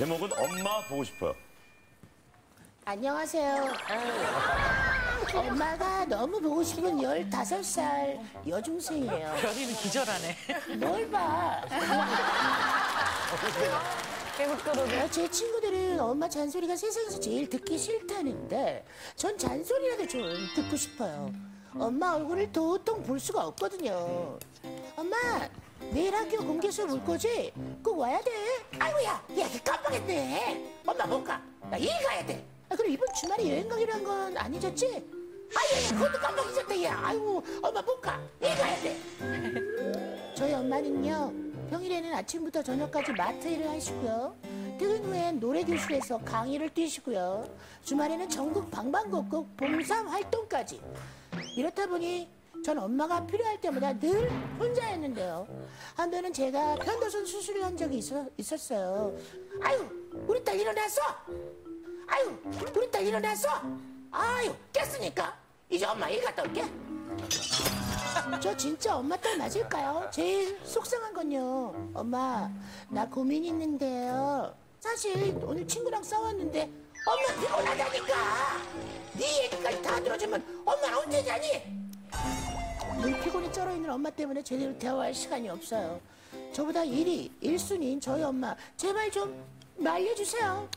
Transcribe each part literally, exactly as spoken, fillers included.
제목은 엄마 보고 싶어요. 안녕하세요. 엄마가 너무 보고 싶은 열다섯 살 여중생이에요. 여기는 기절하네. 뭘 봐. 제 친구들은 엄마 잔소리가 세상에서 제일 듣기 싫다는데 전 잔소리라도 좀 듣고 싶어요. 엄마 얼굴을 도통 볼 수가 없거든요. 엄마, 내일 학교 공개 수업 올 거지? 꼭 와야 돼. 아이고야, 야, 깜빡했네. 엄마 못 가. 나 일 가야 돼. 아, 그럼 이번 주말에 여행 가기로 한 건 안 잊었지? 아유, 그것도 깜빡 잊었다, 야. 아이고, 엄마 못 가. 일 가야 돼. 저희 엄마는요. 평일에는 아침부터 저녁까지 마트 일을 하시고요. 퇴근 후엔 노래 교실에서 강의를 뛰시고요. 주말에는 전국 방방곡곡 봉사 활동까지. 이렇다 보니 전 엄마가 필요할 때마다 늘 혼자였는데요. 한번은 제가 편도선 수술을 한 적이 있어, 있었어요. 아유, 우리 딸 일어났어? 아유, 우리 딸 일어났어? 아유, 깼으니까 이제 엄마 일 갔다 올게. 저 진짜 엄마 딸 맞을까요? 제일 속상한 건요. 엄마, 나 고민 있는데요. 사실 오늘 친구랑 싸웠는데 엄마 피곤하다니까. 네 얘기까지 다 들어주면 엄마 언제 자니? 늘 피곤에 쩔어있는 엄마 때문에 제대로 대화할 시간이 없어요. 저보다 일이 일 순위인 저희 엄마, 제발 좀 말려주세요.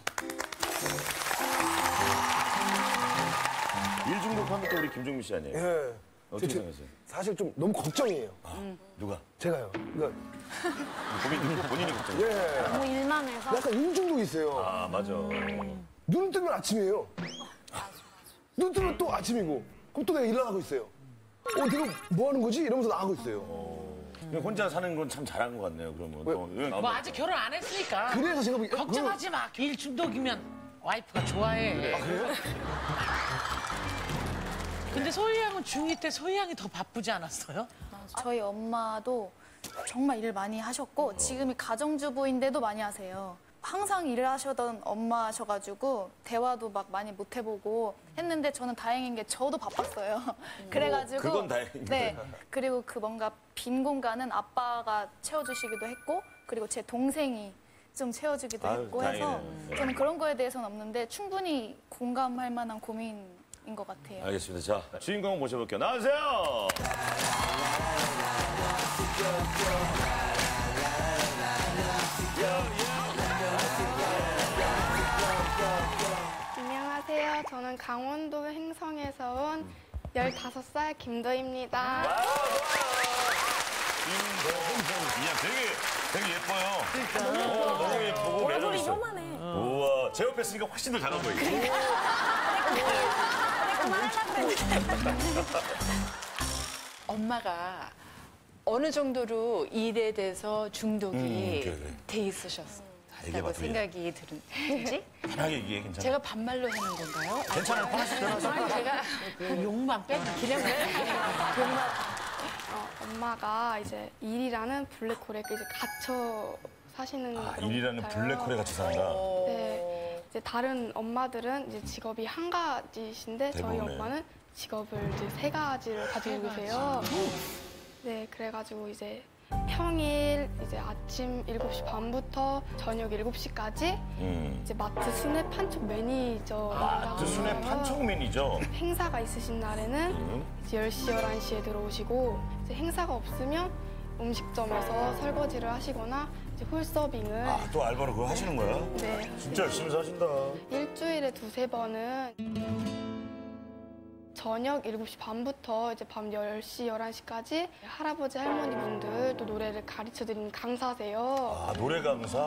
일 중독하면 또 우리 김종민 씨 아니에요? 예. 어떻게 생각하세요? 사실 좀 너무 걱정이에요. 아, 음. 누가? 제가요. 그러니까 본인, 본인이 걱정이에요. 예. 너무 일만 해서? 약간 일중독이 있어요. 아, 맞아. 음. 눈 뜨면 아침이에요. 맞아, 맞아. 눈 뜨면 또 아침이고. 그럼 또 내가 일 나가고 있어요. 어, 지금 뭐 하는 거지? 이러면서 나가고 있어요. 어. 음. 혼자 사는 건 참 잘한 것 같네요, 그러면. 왜? 어, 왜? 뭐 아직 결혼 안 했으니까. 그래서 제가 보기 걱정하지 마. 일 중독이면 와이프가 좋아해. 그래. 아, 그래요? 근데 소희 양은 중이 때 소희 양이 더 바쁘지 않았어요? 저희 엄마도 정말 일을 많이 하셨고 지금이 가정주부인데도 많이 하세요. 항상 일을 하시던 엄마셔가지고 대화도 막 많이 못 해보고 했는데 저는 다행인 게 저도 바빴어요. 그래가지고 그건 다행인데. 네. 그리고 그 뭔가 빈 공간은 아빠가 채워주시기도 했고 그리고 제 동생이 좀 채워주기도 아유, 했고 다행이네. 해서 저는 그런 거에 대해서는 없는데 충분히 공감할 만한 고민. 인 것 같아요. 알겠습니다. 자, 주인공 모셔볼게요. 나와주세요. 안녕하세요. 저는 강원도 행성에서 온 열다섯 살 김도희입니다. 이야, 되게, 되게 예뻐요. 그러니까. 오, 너무 예쁘고 매력 있어. 우와, 제 옆에 있으니까 훨씬 더 잘하고 있고. 엄마가 어느 정도로 일에 대해서 중독이 음, 그래, 그래. 돼 있으셨다고 생각이 드는지? 편하게 얘기해, 괜찮아. 제가 반말로 하는 건가요? 괜찮아요, 편하시더라고요. 제가 욕만 빼, 기량을. 어, 엄마가 이제 일이라는 블랙홀에 이제 갇혀 사시는. 아, 일이라는 블랙홀에 갇혀 산다? 네. 이제 다른 엄마들은 이제 직업이 한 가지신데 대본에. 저희 엄마는 직업을 이제 세 가지를 가지고 계세요. 네, 그래가지고 이제 평일 이제 아침 일곱 시 반부터 저녁 일곱 시까지 음. 이제 마트 수뇌 판촉 매니저. 마트 수뇌 판촉 매니저. 행사가 있으신 날에는 음. 이제 열 시, 열한 시에 들어오시고 이제 행사가 없으면 음식점에서 설거지를 하시거나 이제 홀서빙을. 아, 또 알바로 그거 하시는 거야? 네. 진짜 열심히 사신다. 일주일에 두세 번은 저녁 일곱 시 반부터 이제 밤 열 시, 열한 시까지 할아버지, 할머니 분들 또 노래를 가르쳐드리는 강사세요. 아, 노래 강사?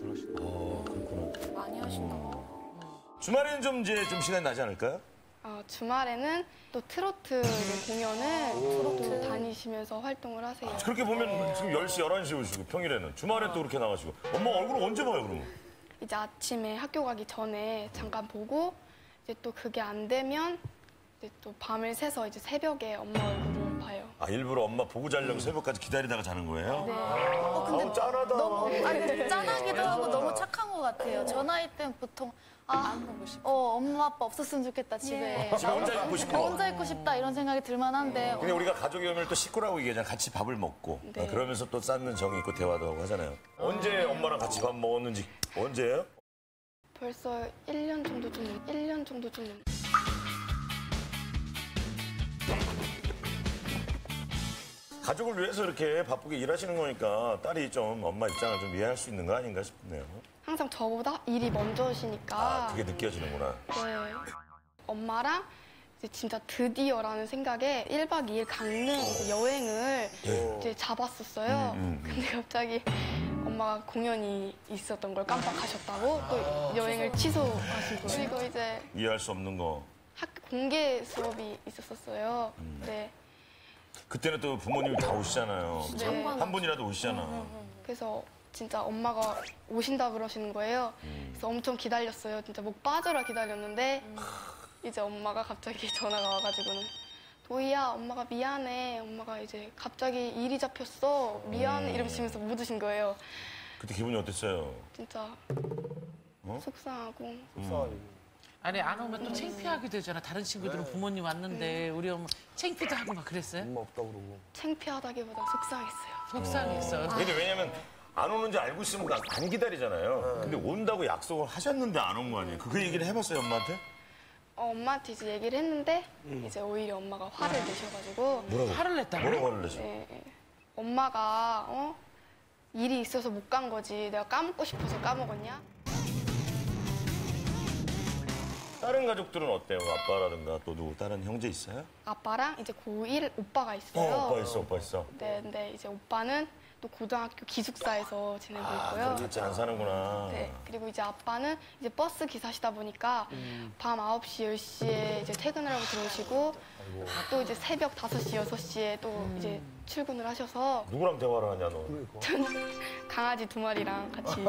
그러시구나. 네. 아, 그렇구나. 많이 하신다. 어. 주말에는 좀 이제 좀 시간이 나지 않을까요? 어, 주말에는 또 트로트 공연을 트로트 다니시면서 활동을 하세요. 그렇게 보면 지금 열 시, 열한 시 오시고 평일에는 주말에 어. 또 그렇게 나가시고. 엄마 얼굴을 언제 봐요 그러면? 이제 아침에 학교 가기 전에 잠깐 보고 이제 또 그게 안 되면 이제 또 밤을 새서 이제 새벽에 엄마 얼굴을 봐요. 아, 일부러 엄마 보고 자려고 음. 새벽까지 기다리다가 자는 거예요? 네. 아, 어, 근데 아, 짠하다. 너무, 아니, 짠하기도 하고 너무 착한 것 같아요. 저 나이 때는 보통 아, 어, 엄마 아빠 없었으면 좋겠다, 집에. 예. 집에 혼자 있고 싶다. 혼자 있고 싶다, 이런 생각이 들만한데. 근데 우리가 가족이 오면 또 식구라고 얘기하잖아요. 같이 밥을 먹고. 네. 그러면서 또 쌓는 정이 있고 대화도 하고 하잖아요. 언제 엄마랑 같이 밥 먹었는지, 언제예요? 벌써 일 년 정도 좀, 일 년 정도 좀. 가족을 위해서 이렇게 바쁘게 일하시는 거니까 딸이 좀 엄마 입장을 좀 이해할 수 있는 거 아닌가 싶네요. 항상 저보다 일이 먼저시니까. 아, 그게 느껴지는구나. 네. 엄마랑 이제 진짜 드디어라는 생각에 일박 이일 강릉 이제 여행을 네. 이제 잡았었어요. 음, 음, 음. 근데 갑자기 엄마가 공연이 있었던 걸 깜빡하셨다고 또 아, 여행을 취소하시고. 그리고 이제 이해할 수 없는 거. 학교 공개 수업이 있었었어요. 음. 네. 그때는 또 부모님이 다 오시잖아요. 네. 한 분이라도 오시잖아. 음, 음, 음. 그래서 진짜 엄마가 오신다 그러시는 거예요. 음. 그래서 엄청 기다렸어요. 진짜 목 빠져라 기다렸는데 음. 이제 엄마가 갑자기 전화가 와가지고는 도희야, 엄마가 미안해. 엄마가 이제 갑자기 일이 잡혔어. 미안해. 음. 이러시면서 못 오신 거예요. 그때 기분이 어땠어요? 진짜 어? 속상하고. 속상하고. 음. 아니, 안 오면 또 창피하게 되잖아. 다른 친구들은 네. 부모님 왔는데 응. 우리 엄마 창피도 하고 막 그랬어요? 엄마 없다 그러고. 창피하다기보다 속상했어요. 속상했어요. 어. 근데 왜냐면 안 오는지 알고 있으면 안 기다리잖아요. 네. 근데 온다고 약속을 하셨는데 안 온 거 아니에요? 그 얘기를 해봤어요, 엄마한테? 어, 엄마한테 이제 얘기를 했는데 응. 이제 오히려 엄마가 화를 응. 내셔가지고. 뭐라고? 화를 냈다고? 뭐라고 화를 내죠? 네. 엄마가 어? 일이 있어서 못 간 거지. 내가 까먹고 싶어서 까먹었냐? 다른 가족들은 어때요? 아빠라든가 또 누구 다른 형제 있어요? 아빠랑 이제 고일 오빠가 있어요. 어, 오빠 있어, 오빠 있어. 네, 근데 이제 오빠는 또 고등학교 기숙사에서 지내고 아, 있고요. 같이 안 사는구나. 네, 그리고 이제 아빠는 이제 버스 기사시다 보니까 음. 밤 아홉시, 열시에 이제 퇴근을 하고 들어오시고 아이고. 또 이제 새벽 다섯시, 여섯시에 또 음. 이제 출근을 하셔서. 누구랑 대화를 하냐, 너? 저는 강아지 두 마리랑 같이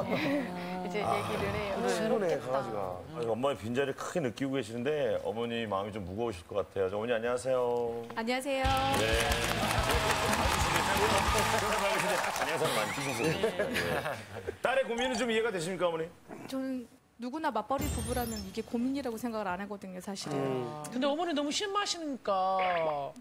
이제 아, 얘기를 해요. 그러네, 강아지가. 아니, 엄마의 빈자리를 크게 느끼고 계시는데 어머니 마음이 좀 무거우실 것 같아요. 저, 어머니 안녕하세요. 안녕하세요. 네. 안녕하세요. 많이 피셨어요. 딸의 고민은 좀 이해가 되십니까, 어머니? 저는 누구나 맞벌이 부부라면 이게 고민이라고 생각을 안 하거든요, 사실은. 음. 근데 어머니 너무 심하시니까.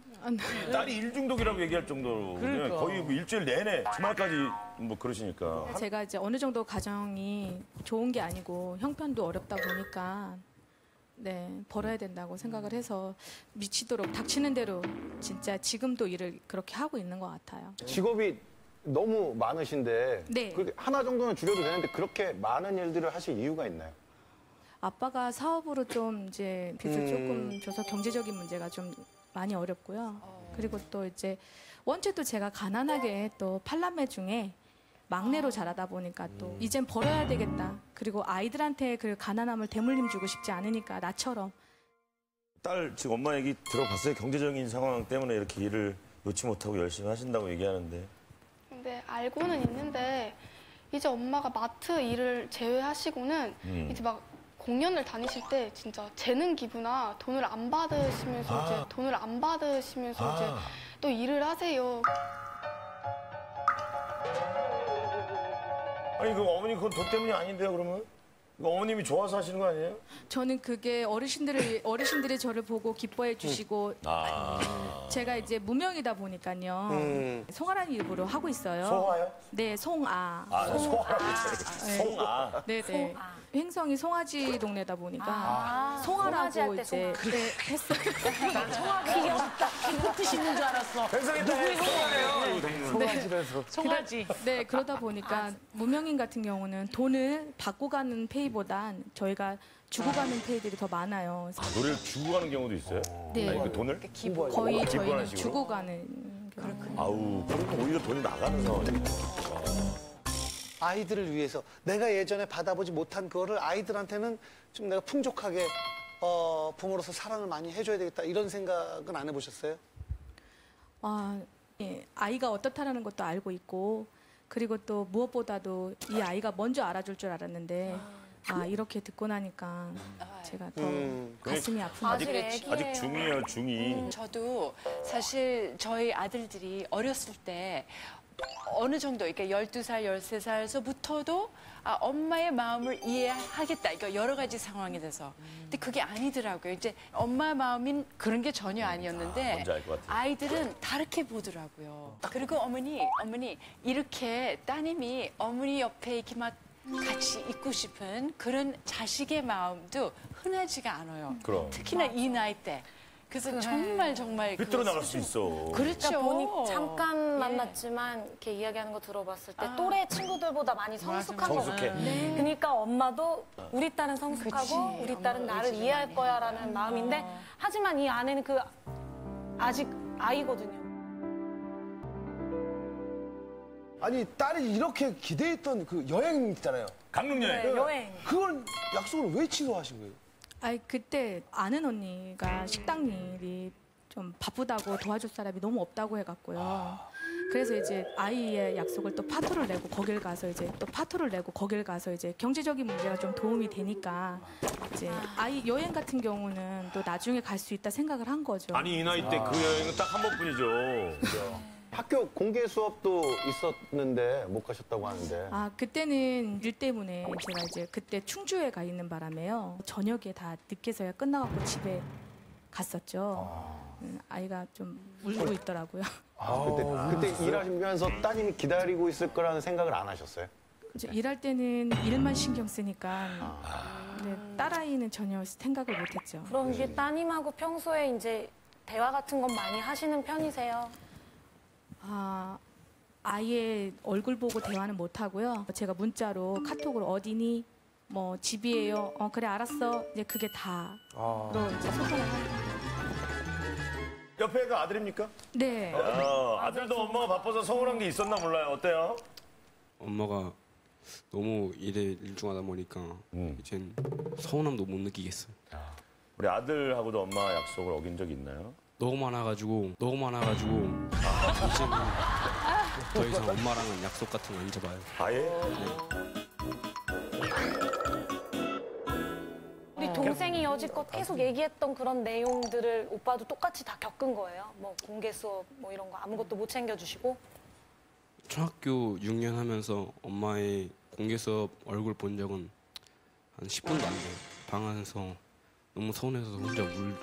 딸이 일 중독이라고 얘기할 정도로 그러니까. 거의 뭐 일주일 내내 주말까지 뭐 그러시니까. 제가 이제 어느 정도 가정이 좋은 게 아니고 형편도 어렵다 보니까 네 벌어야 된다고 생각을 해서 미치도록 닥치는 대로 진짜 지금도 일을 그렇게 하고 있는 것 같아요. 직업이 너무 많으신데 네. 하나 정도는 줄여도 되는데 그렇게 많은 일들을 하실 이유가 있나요? 아빠가 사업으로 좀 이제 빚을 음... 조금 줘서 경제적인 문제가 좀 많이 어렵고요. 어... 그리고 또 이제 원체 또 제가 가난하게 또 팔남매 중에 막내로 자라다 보니까 또 음... 이젠 벌어야 되겠다. 그리고 아이들한테 그 가난함을 대물림 주고 싶지 않으니까 나처럼. 딸 지금 엄마 얘기 들어봤어요? 경제적인 상황 때문에 이렇게 일을 놓지 못하고 열심히 하신다고 얘기하는데. 근데 알고는 있는데 이제 엄마가 마트 일을 제외하시고는 음. 이제 막 공연을 다니실 때 진짜 재능 기부나 돈을 안 받으시면서 아. 이제 돈을 안 받으시면서 아. 이제 또 일을 하세요. 아니 그 어머니 그건 돈 때문이 아닌데요 그러면? 어머님이 좋아서 하시는 거 아니에요? 저는 그게 어르신들이 어르신들이 저를 보고 기뻐해 주시고 아. 제가 이제 무명이다 보니까요. 음. 송아라는 이름으로 하고 있어요. 송아요? 네, 송아. 아, 송아. 송아. 네. 송아. 네, 네. 송아. 행성이 송아지 동네다 보니까 아. 송아라고 이제 송아. 네, 했어요. 송아가 귀엽다. 귀엽 드시는 줄 알았어. 행성이다. 송아예요. 송아지라서. 송아지. 네, 그러다 보니까 아. 무명인 같은 경우는 돈을 받고 가는 페이 보단 저희가 주고 가는 페이들이 더 많아요. 아, 노래를 주고 가는 경우도 있어요? 네. 아니, 그 돈을? 기부, 거의 기부 저희는 식으로? 주고 가는 경우. 그렇군요. 아우, 그러면 오히려 돈이 나가는 상황이네. 아이들을 위해서 내가 예전에 받아보지 못한 그거를 아이들한테는 좀 내가 풍족하게 어, 부모로서 사랑을 많이 해줘야 되겠다 이런 생각은 안 해보셨어요? 아, 예. 아이가 어떻다라는 것도 알고 있고 그리고 또 무엇보다도 이 아이가 먼저 알아줄 줄 알았는데 아 이렇게 듣고 나니까 제가 더 음, 가슴이 아픈 아직 아직, 아직 중이에요 중이. 음, 저도 사실 저희 아들들이 어렸을 때 어느 정도 이렇게 열두 살, 열세 살서부터도 아, 엄마의 마음을 이해하겠다. 이거 여러 가지 상황이 돼서. 근데 그게 아니더라고요. 이제 엄마 마음인 그런 게 전혀 아니었는데 아, 아이들은 다르게 보더라고요. 그리고 어머니, 어머니 이렇게 따님이 어머니 옆에 이렇게 막 같이 있고 싶은 그런 자식의 마음도 흔하지가 않아요. 그럼. 특히나 맞아. 이 나이 때. 그래서 그래. 정말 정말 삐뚤어 나갈 수 있어. 그렇죠. 그러니까 보니 잠깐 만났지만 예. 이렇게 이야기하는 거 들어봤을 때 아. 또래 친구들보다 많이 성숙한 거 같아요. 네. 그러니까 엄마도 우리 딸은 성숙하고 그치. 우리 딸은 나를 이해할 거야라는 음. 마음인데 하지만 이 안에는 그 아직 아이거든요. 아니 딸이 이렇게 기대했던 그 여행 있잖아요. 강릉 여행. 네, 여행. 그걸 약속을 왜 취소하신 거예요? 아이 그때 아는 언니가 식당 일이 좀 바쁘다고 도와줄 사람이 너무 없다고 해갖고요. 그래서 이제 아이의 약속을 또 파토를 내고 거길 가서 이제 또 파토를 내고 거길 가서 이제 경제적인 문제가 좀 도움이 되니까 이제 아이 여행 같은 경우는 또 나중에 갈 수 있다 생각을 한 거죠. 아니 이 나이 때 그 여행은 딱 한 번뿐이죠. 학교 공개 수업도 있었는데 못 가셨다고 하는데. 아 그때는 일 때문에 제가 이제 그때 충주에 가 있는 바람에요. 저녁에 다 늦게서야 끝나갖고 집에 갔었죠. 아... 아이가 좀 울고 있더라고요. 아, 그때, 아... 그때 일하시면서 따님이 기다리고 있을 거라는 생각을 안 하셨어요? 그렇죠. 일할 때는 일만 신경 쓰니까 아... 네, 딸아이는 전혀 생각을 못했죠. 그럼 이게 따님하고 평소에 이제 대화 같은 건 많이 하시는 편이세요? 아, 아예 얼굴 보고 대화는 못하고요. 제가 문자로 카톡으로 어디니? 뭐 집이에요? 어 그래 알았어. 이제 그게 다로 아... 이제 소통을 합니다. 옆에가 아들입니까? 네. 어, 아들도 엄마가 바빠서 서운한 게 있었나 몰라요. 어때요? 엄마가 너무 일에 일중하다 보니까 음. 이젠 서운함도 못 느끼겠어요. 우리 아들하고도 엄마 약속을 어긴 적이 있나요? 너무 많아가지고 너무 많아가지고 이제는 더 이상 엄마랑은 약속 같은 거 안 잡아요. 아예? 네. 우리 동생이 여지껏 계속 얘기했던 그런 내용들을 오빠도 똑같이 다 겪은 거예요? 뭐 공개 수업 뭐 이런 거 아무것도 못 챙겨주시고? 초등학교 육 년 하면서 엄마의 공개 수업 얼굴 본 적은 한 십 분도 안 돼요. 방 안에서. 너무 서운해서 혼자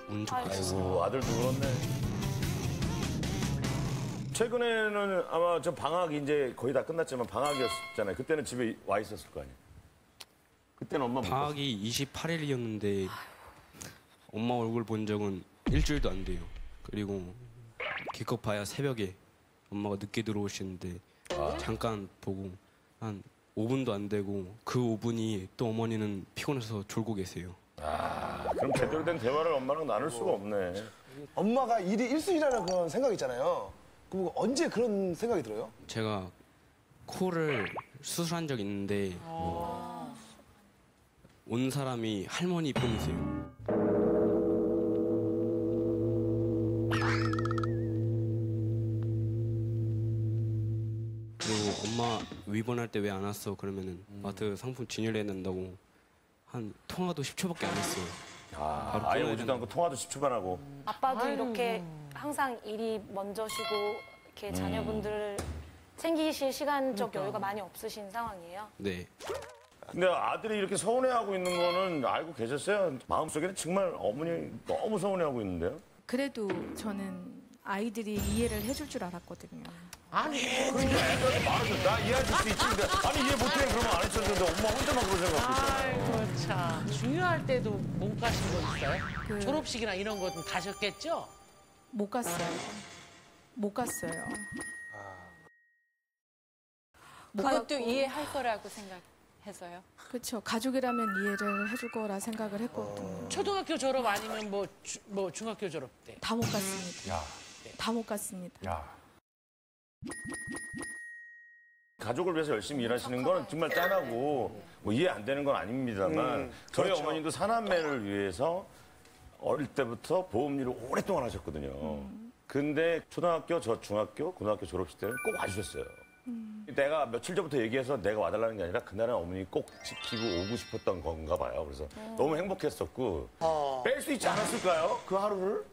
운 적도 있었어요. 아들도 울었네. 최근에는 아마 저 방학이 이제 거의 다 끝났지만 방학이었잖아요. 그때는 집에 와 있었을 거 아니에요. 그때는 엄마 방학이 이십팔 일이었는데 엄마 얼굴 본 적은 일주일도 안 돼요. 그리고 기껏 봐야 새벽에 엄마가 늦게 들어오시는데 아. 잠깐 보고 한 오 분도 안 되고 그 오 분이 또 어머니는 피곤해서 졸고 계세요. 아, 그럼 제대로 된 대화를 엄마랑 나눌 수가 없네. 엄마가 일이 일순위라는 그런 생각 있잖아요. 그럼 언제 그런 생각이 들어요? 제가 코를 수술한 적이 있는데 아. 온 사람이 할머니뿐이세요. 그리고 엄마 입원할 때 왜 안 왔어? 그러면은 음. 마트 상품 진열해야 된다고 한 통화도 십 초밖에 안 했어요. 아, 아예 오지도 않고 통화도 십 초만 하고. 아빠도 아유. 이렇게 항상 일이 먼저시고 이렇게 음. 자녀분들을 챙기실 시간적 그러니까. 여유가 많이 없으신 상황이에요? 네. 근데 아들이 이렇게 서운해하고 있는 거는 알고 계셨어요? 마음속에는 정말 어머니 너무 서운해하고 있는데요? 그래도 저는 아이들이 이해를 해줄 줄 알았거든요. 아니, 그러니까 애들한테 말해줘. 나 이해해줄 수 있지. 근데 아니, 이해 못해. 그러면 안 했었는데 엄마 혼자만 그런 생각하고 있어요. 아이고, 참. 중요할 때도 못 가신 거 있어요? 그... 졸업식이나 이런 거 가셨겠죠? 못 갔어요. 못 갔어요. 그것도 아... 이해할 거라고 생각해서요? 그렇죠. 가족이라면 이해를 해줄 거라 생각을 했거든요. 어... 초등학교 졸업 아니면 뭐, 주, 뭐 중학교 졸업 때? 다 못 갔습니다. 야. 다 못 갔습니다. 야. 가족을 위해서 열심히 일하시는 건 정말 짠하고 뭐 이해 안 되는 건 아닙니다만 음, 저희 그렇죠. 어머님도 사남매를 위해서 어릴 때부터 보험 일을 오랫동안 하셨거든요. 음. 근데 초등학교, 저 중학교, 고등학교 졸업식 때는 꼭 와주셨어요. 음. 내가 며칠 전부터 얘기해서 내가 와달라는 게 아니라 그날은 어머니 꼭 지키고 오고 싶었던 건가 봐요. 그래서 음. 너무 행복했었고 어. 뺄 수 있지 않았을까요? 그 하루를?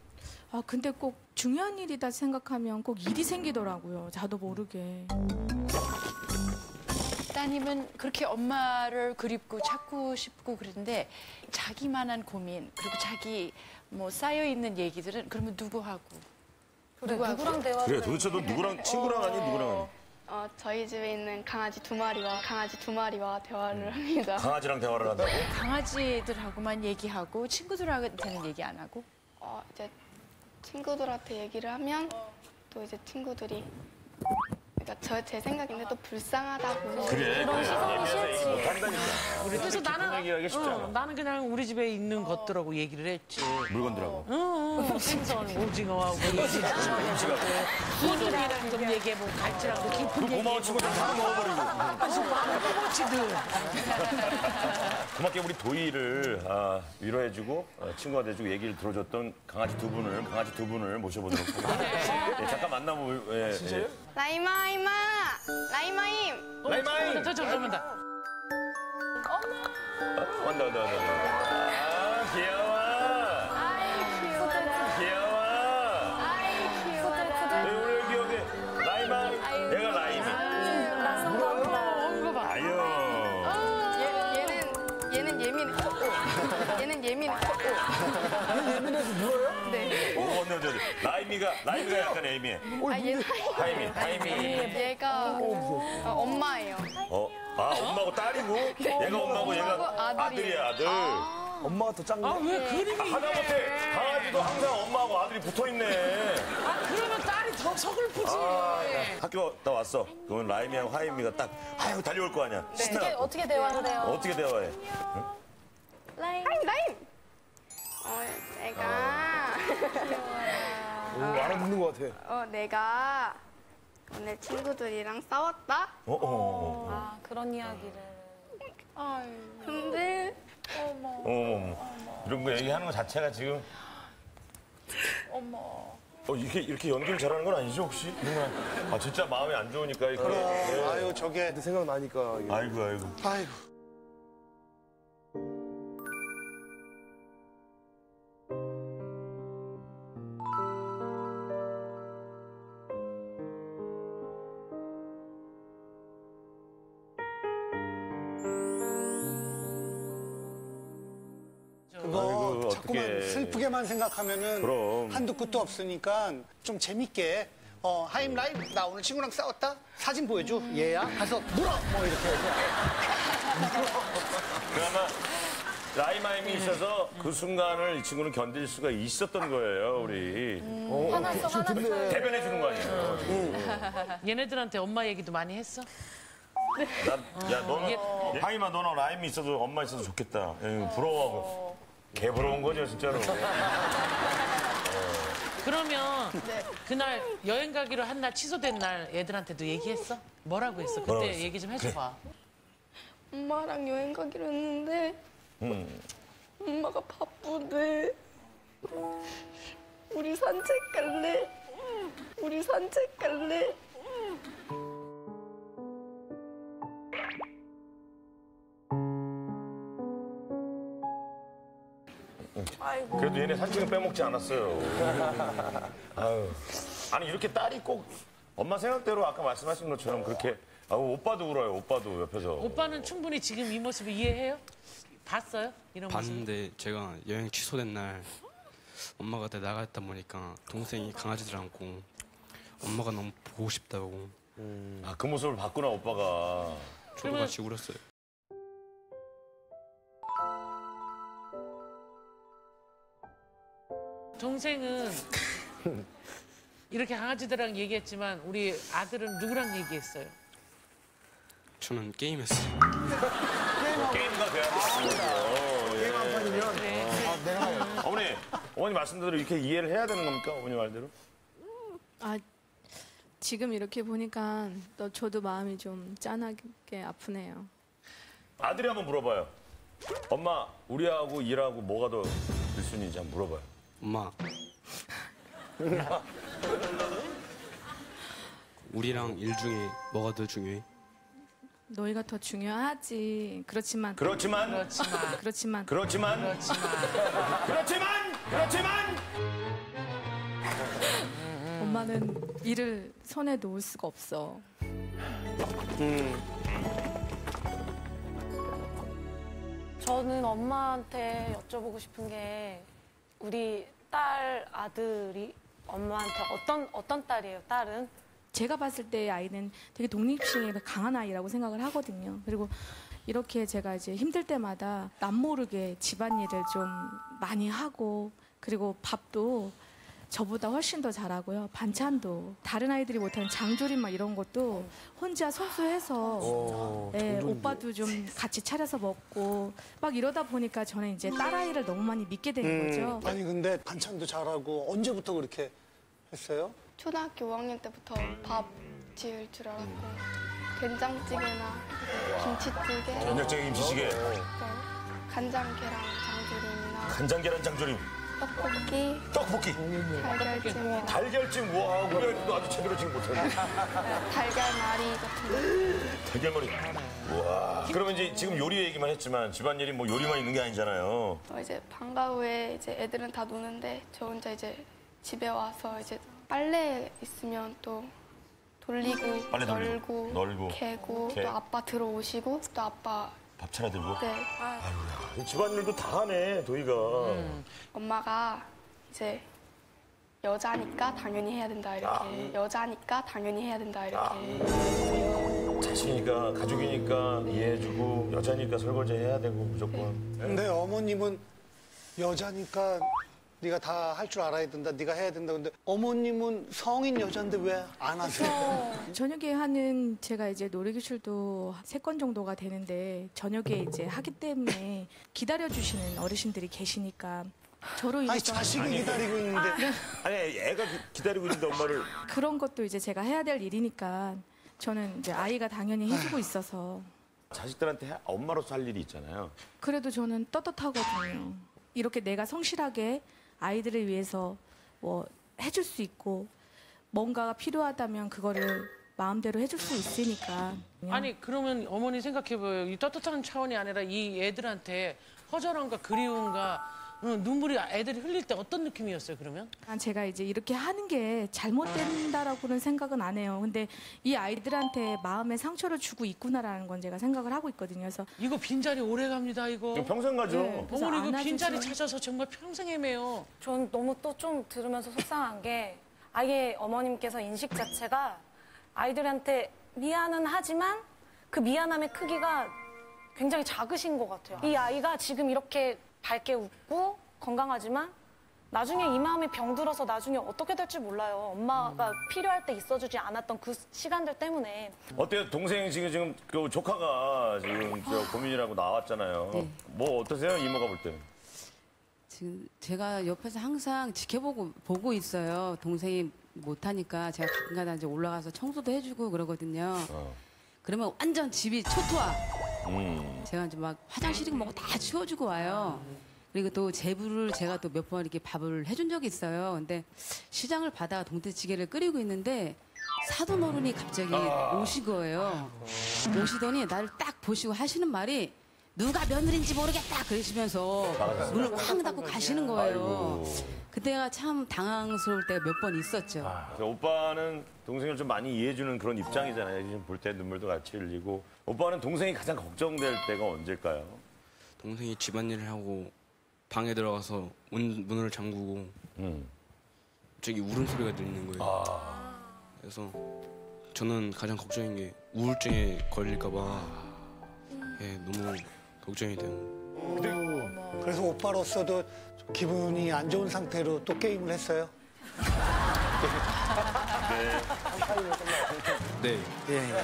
아 근데 꼭 중요한 일이다 생각하면 꼭 일이 생기더라고요. 나도 모르게. 따님은 그렇게 엄마를 그립고 찾고 싶고 그런데 자기만한 고민 그리고 자기 뭐 쌓여있는 얘기들은 그러면 누구하고? 그래, 누구하고? 누구랑 대화를 그래 도대체 너 누구랑 친구랑 어... 아니 누구랑? 어 저희 집에 있는 강아지 두 마리와 강아지 두 마리와 대화를 합니다. 강아지랑 대화를 한다고? 강아지들하고만 얘기하고 친구들한테는 얘기 안 하고? 어 이제 친구들한테 얘기를 하면 또 이제 친구들이 그러니까 저, 제 생각인데 또 불쌍하다고. 그래, 그런 그래. 시선이 싫지. 아, 그래서 나는, 어, 나는 그냥 우리 집에 있는 어. 것들하고 얘기를 했지. 물건들하고. 응, 응. 생선, 오징어하고. 기름이랑 좀 얘기해보고, 갈치랑도 깊은 얘기. 고마워 치고 다 먹어버리고. 고맙게 우리 도희를 아, 위로해주고 아, 친구가 돼주고 얘기를 들어줬던 강아지 두 분을, 강아지 두 분을 모셔보도록 하겠습니다. 네, 잠깐 만나볼. 예, 아, 진짜요? 라이마! 라이마! 라이마임! 라이마임! 저, 저, 저, 온다. 어머! 온다, 온다, 온다. 아, 귀여워! 아이, 귀여워. 귀여워! 아이, 귀여워. 네, 오늘 귀엽게. 라이마, 얘가 라이미. 낯선다. 어, 이거 봐. 아유. 얘는, 얘는 예민해. 얘는 예민해. 얘는 예민해서 뭐예요? 네. 라이미가 라이미가 약간 예민해. 아, 얘 하이미. 하이미. 얘가 어, 엄마예요. 어, 아 엄마고 딸이고. 네. 얘가 엄마고 얘가 아들이야 아들. 아. 엄마가 더 짱. 아 왜 그림이? 아, 하다못해 강아지도 항상 엄마하고 아들이 붙어 있네. 아 그러면 딸이 더 서글프지. 아, 학교 갔다 왔어. 그러면 라이미하고 하이미가 딱 아유 달려올 거 아니야. 네. 어떻게 어떻게 대화를 해요? 어떻게 대화해? 응? 라임. 라임. 어, 내가 오, 알아듣는 것 같아. 어, 내가 오늘 친구들이랑 싸웠다. 어, 어, 어. 아, 그런 이야기를. 아유. 근데 어머. 어머. 이런 거 얘기하는 것 자체가 지금. 어머. 어, 이게 이렇게 연기를 잘하는 건 아니죠 혹시? 아, 진짜 마음이 안 좋으니까. 그래. 그래. 아유, 저게 내 생각 나니까. 이게. 아이고, 아이고. 아이고. 자꾸만 슬프게만 생각하면은 그럼. 한도 끝도 없으니까 좀 재밌게 어 하임 라이브 나 오늘 친구랑 싸웠다 사진 보여줘 음. 얘야 가서 물어 뭐 이렇게 해서 그나마 라이마임이 음. 있어서 그 순간을 이 친구는 견딜 수가 있었던 거예요 우리 음. 어, 화났어 화났어 대변해 주는 거 아니에요 음. 얘네들한테 엄마 얘기도 많이 했어? 네. 나, 야 너는 이게... 하임아 너는 라임이 있어도 엄마 있어도 좋겠다 에이, 부러워하고. 개부러운 거죠, 진짜로. 그러면 네. 그날 여행 가기로 한 날 취소된 날 애들한테도 얘기했어? 뭐라고 했어? 그때 뭐라고 얘기 좀 해줘봐. 그래. 엄마랑 여행 가기로 했는데 음. 엄마가 바쁘대. 우리 산책 갈래? 우리 산책 갈래? 아이고. 그래도 얘네 산책은 빼먹지 않았어요. 아유. 아니 이렇게 딸이 꼭 엄마 생각대로 아까 말씀하신 것처럼 그렇게 아유, 모빠도 울어요. 오빠도 옆에서. 오빠는 충분히 지금 이 모습을 이해해요? 봤어요? 이런 모습. 봤는데 제가 여행 취소된 날 엄마가 다 나갔다 보니까 동생이 강아지들 안고 엄마가 너무 보고 싶다고. 음. 아, 그 모습을 봤구나 오빠가. 저도 그러면... 같이 울었어요. 동생은 이렇게 강아지들랑 얘기했지만 우리 아들은 누구랑 얘기했어요? 저는 게임했어요. 게임과 대화했어요. 게임 한 판이면? 네. 아, 내가 어머니, 어머니 말씀대로 이렇게 이해를 해야 되는 겁니까? 어머니 말대로? 아, 지금 이렇게 보니까 또 저도 마음이 좀 짠하게 아프네요. 아들이 한번 물어봐요. 엄마, 우리하고 일하고 뭐가 더 일순위인지 한번 물어봐요. 엄마. 우리랑 일 중에 뭐가 더 중요해? 너희가 더 중요하지. 그렇지만 그렇지만 그렇지만 그렇지만 그렇지만 그렇지만 그렇지만 엄마는 일을 손에 놓을 수가 없어. 음. 저는 엄마한테 여쭤보고 싶은 게 우리 딸 아들이 엄마한테 어떤 어떤 딸이에요? 딸은? 제가 봤을 때 아이는 되게 독립심이 강한 아이라고 생각을 하거든요. 그리고 이렇게 제가 이제 힘들 때마다 남 모르게 집안일을 좀 많이 하고, 그리고 밥도 저보다 훨씬 더 잘하고요. 반찬도 다른 아이들이 못하는 장조림막 이런 것도 혼자 소수해서 오, 예, 오빠도 좀 같이 차려서 먹고 막 이러다 보니까 저는 이제 딸아이를 너무 많이 믿게 된 음. 거죠. 아니 근데 반찬도 잘하고 언제부터 그렇게 했어요? 초등학교 오 학년 때부터 밥 지을 줄 알았고 된장찌개나 김치찌개 전력적인 김치찌개 간장 계란 장조림이나 간장 계란 장조림 떡볶이. 떡볶이. 달걀찜. 달걀찜. 와, 우리 아이도 아주 제대로 지금 못하네. 달걀말이 같은 거. 달걀말이. 와. 그러면 이제 지금 요리 얘기만 했지만 집안일이 뭐 요리만 있는 게 아니잖아요. 어, 이제 방과 후에 이제 애들은 다 노는데 저 혼자 이제 집에 와서 이제 빨래 있으면 또 돌리고, 빨래 널고, 널고, 개고, 개. 또 아빠 들어오시고, 또 아빠. 밥 차려들고? 네. 아유, 집안일도 다 하네, 도희가. 음. 엄마가 이제 여자니까 당연히 해야 된다, 이렇게. 아. 여자니까 당연히 해야 된다, 이렇게. 아. 자식이니까, 가족이니까 네. 이해해주고, 여자니까 설거지 해야 되고, 무조건. 네. 근데 어머님은 여자니까 네가 다 할 줄 알아야 된다, 네가 해야 된다. 근데 어머님은 성인 여잔데 왜 안 하세요? 저녁에 하는 제가 이제 놀이기술도 세 건 정도가 되는데 저녁에 이제 하기 때문에 기다려주시는 어르신들이 계시니까 저로 인해서 아니 자식이 아니, 기다리고 있는데 아. 아니 애가 기다리고 있는데 엄마를 그런 것도 이제 제가 해야 될 일이니까 저는 이제 아이가 당연히 해주고 있어서 자식들한테 엄마로서 할 일이 있잖아요. 그래도 저는 떳떳하거든요. 이렇게 내가 성실하게 아이들을 위해서 뭐 해줄 수 있고 뭔가가 필요하다면 그거를 마음대로 해줄 수 있으니까. 아니 그러면 어머니 생각해봐요. 이 떳떳한 차원이 아니라 이 애들한테 허전함과 그리움과 눈물이 애들이 흘릴 때 어떤 느낌이었어요 그러면? 제가 이제 이렇게 하는 게 잘못된다라고는 생각은 안 해요. 근데 이 아이들한테 마음에 상처를 주고 있구나라는 건 제가 생각을 하고 있거든요. 그래서 이거 빈자리 오래 갑니다 이거. 이거 평생 가죠. 네, 어머니 이거 빈자리 찾아서 정말 평생 헤매요. 전 너무 또 좀 들으면서 속상한 게 아예 어머님께서 인식 자체가 아이들한테 미안은 하지만 그 미안함의 크기가 굉장히 작으신 것 같아요. 이 아이가 지금 이렇게 밝게 웃고 건강하지만 나중에 이 마음이 병들어서 나중에 어떻게 될지 몰라요. 엄마가 필요할 때 있어주지 않았던 그 시간들 때문에. 어때요? 동생 지금 지금 그 조카가 지금 저 고민이라고 나왔잖아요. 네. 뭐 어떠세요? 이모가 볼 때. 지금 제가 옆에서 항상 지켜보고 보고 있어요. 동생이 못하니까 제가 가끔가다 이제 올라가서 청소도 해주고 그러거든요. 어. 그러면 완전 집이 초토화. 음. 제가 이제 막 화장실이고 뭐고 다 치워주고 와요. 그리고 또 제부를 제가 또 몇 번 이렇게 밥을 해준 적이 있어요. 근데 시장을 받아 동태찌개를 끓이고 있는데 사돈어른이 갑자기 아. 오신 거예요. 아이고. 오시더니 나를 딱 보시고 하시는 말이 누가 며느리인지 모르겠다 그러시면서 문을 쾅 닫고 가시는 거예요. 아이고. 그때가 참 당황스러울 때가 몇 번 있었죠. 아, 오빠는 동생을 좀 많이 이해해주는 그런 입장이잖아요. 지금 볼 때 눈물도 같이 흘리고. 오빠는 동생이 가장 걱정될 때가 언제일까요? 동생이 집안일을 하고 방에 들어가서 문, 문을 잠그고 음. 갑자기 울음소리가 들리는 거예요. 아. 그래서 저는 가장 걱정인 게 우울증에 걸릴까 봐 예, 너무 걱정이 돼요. 근데 그래서 오빠로서도 기분이 안 좋은 상태로 또 게임을 했어요? 네. 네. 네.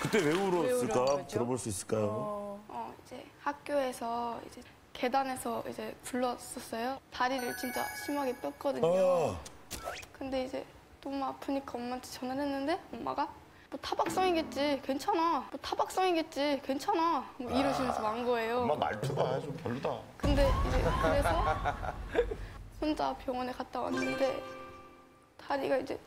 그때 왜 울었을까? 들어볼 수 있을까요? 어, 어, 이제 학교에서 이제 계단에서 이제 불렀었어요. 다리를 진짜 심하게 뺐거든요. 어. 근데 이제 너무 아프니까 엄마한테 전화를 했는데 엄마가 뭐 타박상이겠지, 괜찮아. 뭐 타박상이겠지, 괜찮아. 뭐 이러시면서 만 거예요. 엄마 말투가 좀 별로다. 근데 이제 그래서 혼자 병원에 갔다 왔는데 다리가 이제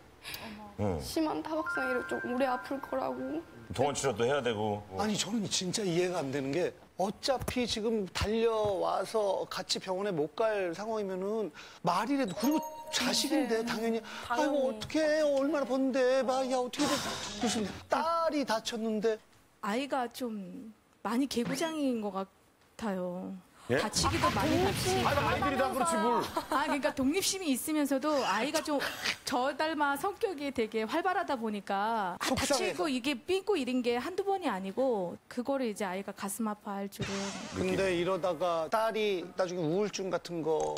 음. 심한 타박상이라 좀 오래 아플 거라고. 병원 치료도 해야 되고. 아니 저는 진짜 이해가 안 되는 게 어차피 지금 달려와서 같이 병원에 못 갈 상황이면은 말이라도, 그리고 자식인데 당연히, 당연히. 아이고 어떡해, 얼마나 번데, 막 야 어떻게 돼, 무슨 딸이 다쳤는데. 아이가 좀 많이 개구장인 것 같아요. 예? 다치기도 아, 많이 다치고. 아, 아이들이 다 그렇지 뭘. 아, 그러니까 독립심이 있으면서도 아이가 좀 저 닮아 성격이 되게 활발하다 보니까 아, 다치고 이게 삥고 이런 게 한두 번이 아니고 그거를 이제 아이가 가슴 아파할 줄은. 근데 이러다가 딸이 나중에 우울증 같은 거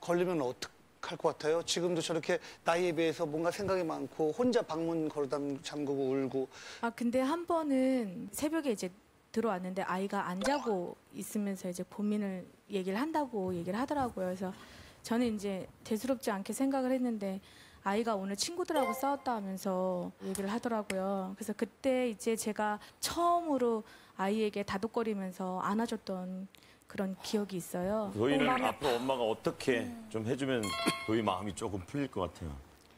걸리면 어떡할 것 같아요? 지금도 저렇게 나이에 비해서 뭔가 생각이 많고 혼자 방문 걸어 잠그고 울고. 아, 근데 한 번은 새벽에 이제 들어왔는데 아이가 안 자고 있으면서 이제 고민을 얘기를 한다고 얘기를 하더라고요. 그래서 저는 이제 대수롭지 않게 생각을 했는데 아이가 오늘 친구들하고 싸웠다 하면서 얘기를 하더라고요. 그래서 그때 이제 제가 처음으로 아이에게 다독거리면서 안아줬던 그런 기억이 있어요. 도희는 엄마는... 앞으로 엄마가 어떻게 음... 좀 해주면 도희 마음이 조금 풀릴 것 같아요.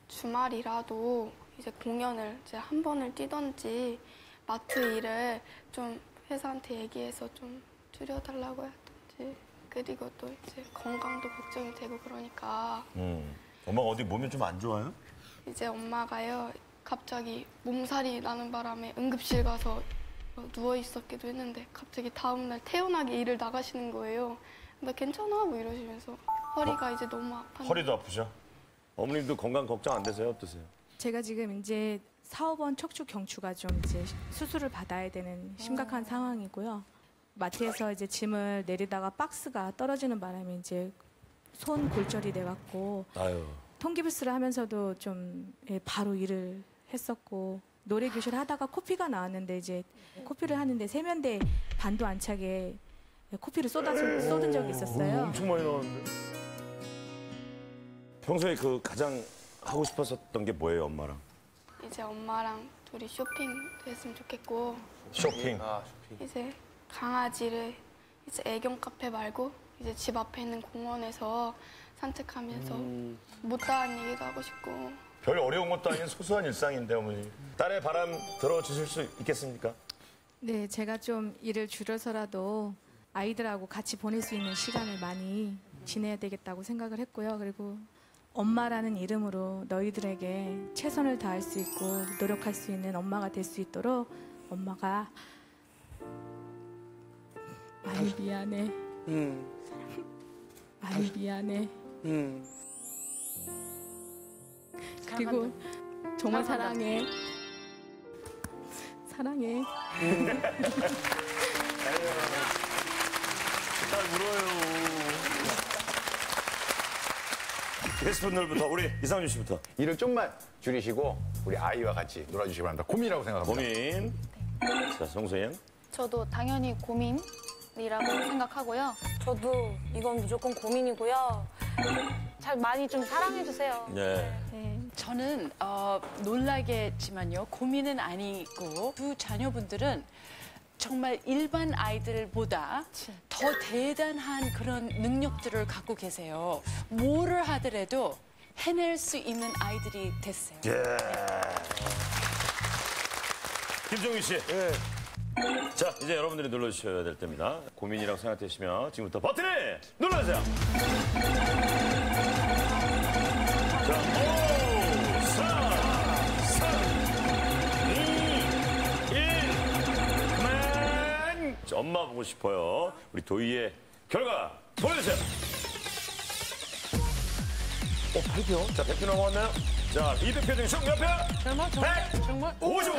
주말이라도 이제 공연을 이제 한 번을 뛰던지 마트 일을 좀 회사한테 얘기해서 좀 줄여달라고 했던지. 그리고 또 이제 건강도 걱정이 되고 그러니까. 음. 엄마가 어디 몸이 좀 안 좋아요? 이제 엄마가요 갑자기 몸살이 나는 바람에 응급실 가서 누워 있었기도 했는데 갑자기 다음날 태어나게 일을 나가시는 거예요. 나 괜찮아? 뭐 이러시면서 허리가 어? 이제 너무 아팠는데. 허리도 아프죠? 어머님도 건강 걱정 안 되세요? 어떠세요? 제가 지금 이제 사업원 척추 경추가 좀 이제 수술을 받아야 되는 심각한 어. 상황이고요. 마트에서 이제 짐을 내리다가 박스가 떨어지는 바람에 이제 손 골절이 돼갖고 통기부스를 하면서도 좀 바로 일을 했었고, 노래 교실 하다가 코피가 나왔는데 이제 코피를 하는데 세면대 반도 안 차게 코피를 쏟아 쏟은 적이 있었어요. 엄청 많이 나왔는데. 평소에 그 가장 하고 싶었었던 게 뭐예요, 엄마랑? 이제 엄마랑 둘이 쇼핑도 했으면 좋겠고. 쇼핑. 아, 쇼핑. 이제 강아지를 이제 애견 카페 말고 이제 집 앞에 있는 공원에서 산책하면서 음. 못다한 얘기도 하고 싶고. 별 어려운 것도 아닌 소소한 일상인데 어머니. 딸의 바람 들어주실 수 있겠습니까? 네, 제가 좀 일을 줄여서라도 아이들하고 같이 보낼 수 있는 시간을 많이 지내야 되겠다고 생각을 했고요. 그리고 엄마라는 이름으로 너희들에게 최선을 다할 수 있고 노력할 수 있는 엄마가 될 수 있도록. 엄마가 많이 미안해. 응. 많이 미안해. 응. 그리고 정말 사랑해. 사랑해. 응. 딸 울어요. 게스트분들부터 우리 이상준 씨부터. 일을 좀만 줄이시고 우리 아이와 같이 놀아주시기 바랍니다. 고민이라고 생각합니다. 고민. 네. 자, 송소연. 저도 당연히 고민이라고 생각하고요. 저도 이건 무조건 고민이고요. 잘 많이 좀 사랑해주세요. 네. 네. 저는 어, 놀라겠지만요. 고민은 아니고 두 자녀분들은 정말 일반 아이들보다 그치. 더 대단한 그런 능력들을 갖고 계세요. 뭐를 하더라도 해낼 수 있는 아이들이 됐어요. 예. 네. 김종민 씨. 예. 자, 이제 여러분들이 눌러주셔야 될 때입니다. 고민이라고 생각되시면 지금부터 버튼을 눌러주세요. 자, 오! 엄마 보고 싶어요. 우리 도희의 결과 보여주세요. 어, 팔 표. 자, 백 표 넘어왔나요? 자, 이백 표 중에 총 몇 표? 정말, 정말, 정말. 백오십오!